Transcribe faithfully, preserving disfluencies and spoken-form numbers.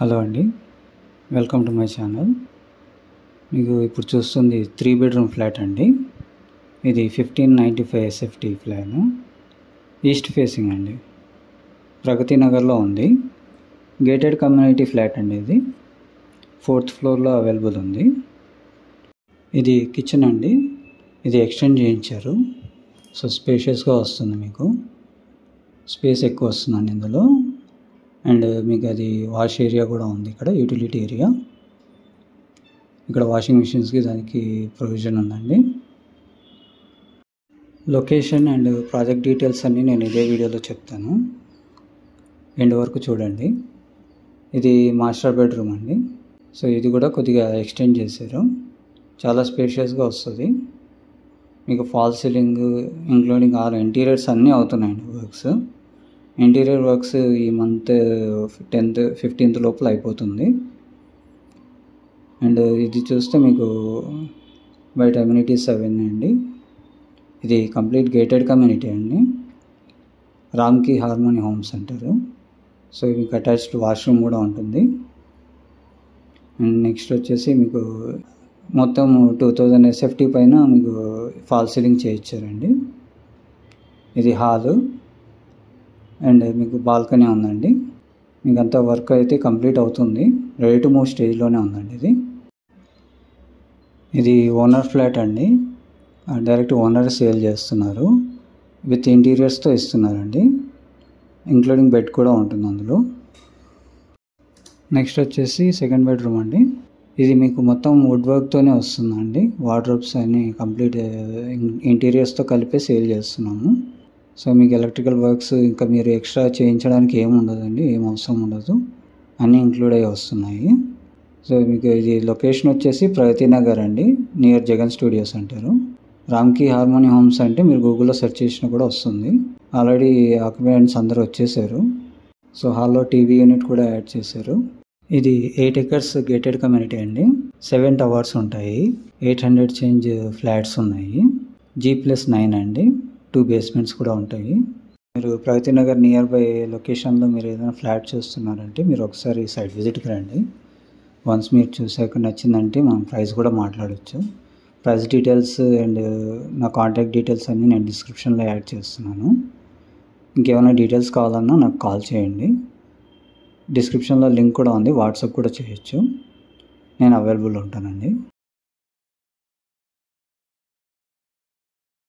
Hello అండి, welcome to my channel. మీకు ఇప్పుడు చూస్తుంది త్రీ బెడ్రూమ్ ఫ్లాట్ అండి. ఇది fifteen ninety five SFT flat, east facing అండి, ప్రగతి నగర్లో ఉంది. గేటెడ్ కమ్యూనిటీ ఫ్లాట్ అండి. ఇది ఫోర్త్ ఫ్లోర్లో అవైలబుల్ ఉంది. ఇది కిచెన్ అండి. ఇది ఎక్స్టెండ్ చేయించారు, సో స్పేషియస్గా వస్తుంది. మీకు స్పేస్ ఎక్కువ వస్తుందండి ఇందులో. అండ్ మీకు అది వాష్ ఏరియా కూడా ఉంది ఇక్కడ, యూటిలిటీ ఏరియా. ఇక్కడ వాషింగ్ మిషన్స్కి దానికి ప్రొవిజన్ ఉందండి. లొకేషన్ అండ్ ప్రాజెక్ట్ డీటెయిల్స్ అన్నీ నేను ఇదే వీడియోలో చెప్తాను, ఎండ్ వరకు చూడండి. ఇది మాస్టర్ బెడ్రూమ్ అండి. సో ఇది కూడా కొద్దిగా ఎక్స్టెండ్ చేశారు, చాలా స్పేషియస్గా వస్తుంది. మీకు fall ceiling including all interiors అన్నీ అవుతున్నాయండి వర్క్స్. ఇంటీరియర్ వర్క్స్ ఈ మంత్ టెన్త్ ఫిఫ్టీన్త్ లోపల అయిపోతుంది. అండ్ ఇది చూస్తే మీకు బయట అమ్యూనిటీస్ అవన్నీ అండి. ఇది కంప్లీట్ గేటెడ్ కమ్యూనిటీ అండి, రామ్కీ హార్మోనీ హోమ్స్ అంటారు. సో మీకు అటాచ్డ్ వాష్రూమ్ కూడా ఉంటుంది. అండ్ నెక్స్ట్ వచ్చేసి మీకు మొత్తం టూ థౌజండ్ ఎస్ఎఫ్టీ పైన మీకు ఫాల్ సీలింగ్ చేయించారండి. ఇది హాలు అండ్ మీకు బాల్కనీ ఉందండి. మీకు అంతా వర్క్ అయితే కంప్లీట్ అవుతుంది, రెడీ టు మూవ్ స్టేజ్లోనే ఉందండి. ఇది ఇది ఓనర్ ఫ్లాట్ అండి, డైరెక్ట్ ఓనర్ సేల్ చేస్తున్నారు. విత్ ఇంటీరియర్స్తో ఇస్తున్నారండి, ఇంక్లూడింగ్ బెడ్ కూడా ఉంటుంది అందులో. నెక్స్ట్ వచ్చేసి సెకండ్ బెడ్రూమ్ అండి. ఇది మీకు మొత్తం వుడ్ వర్క్తోనే వస్తుందండి. వార్డ్రోబ్స్ అన్ని కంప్లీట్ ఇంటీరియర్స్తో కలిపే సేల్ చేస్తున్నాము. సో మీకు ఎలక్ట్రికల్ వర్క్స్ ఇంకా మీరు ఎక్స్ట్రా చేయించడానికి ఏమి ఉండదండి, ఏం అవసరం ఉండదు, అన్నీ ఇంక్లూడ్ అయ్యి వస్తున్నాయి. సో మీకు ఇది లొకేషన్ వచ్చేసి ప్రగతి నగర్ అండి, నియర్ జగన్ స్టూడియోస్ అంటారు. రామ్కీ హార్మోనీ హోమ్స్ అంటే మీరు గూగుల్లో సెర్చ్ చేసినా కూడా వస్తుంది. ఆల్రెడీ ఆక్యుపెంట్స్ అందరూ వచ్చేసారు. సో హాల్లో టీవీ యూనిట్ కూడా యాడ్ చేశారు. ఇది ఎయిట్ ఎకర్స్ గేటెడ్ కమ్యూనిటీ అండి. సెవెన్ టవర్స్ ఉంటాయి, ఎయిట్ హండ్రెడ్ చేంజ్ ఫ్లాట్స్ ఉన్నాయి. జీ ప్లస్ నైన్ అండి, టూ బేస్మెంట్స్ కూడా ఉంటాయి. మీరు ప్రగతి నగర్ నియర్ బై లొకేషన్లో మీరు ఏదైనా ఫ్లాట్ చూస్తున్నారంటే మీరు ఒకసారి సైట్ విజిట్కి రండి. వన్స్ మీరు చూసాక నచ్చిందంటే మనం ప్రైస్ కూడా మాట్లాడవచ్చు. ప్రైస్ డీటెయిల్స్ అండ్ నా కాంటాక్ట్ డీటెయిల్స్ అన్నీ నేను డిస్క్రిప్షన్లో యాడ్ చేస్తున్నాను. ఇంకేమైనా డీటెయిల్స్ కావాలన్నా నాకు కాల్ చేయండి. డిస్క్రిప్షన్లో లింక్ కూడా ఉంది, వాట్సాప్ కూడా చేయొచ్చు. నేను అవైలబుల్ ఉంటానండి.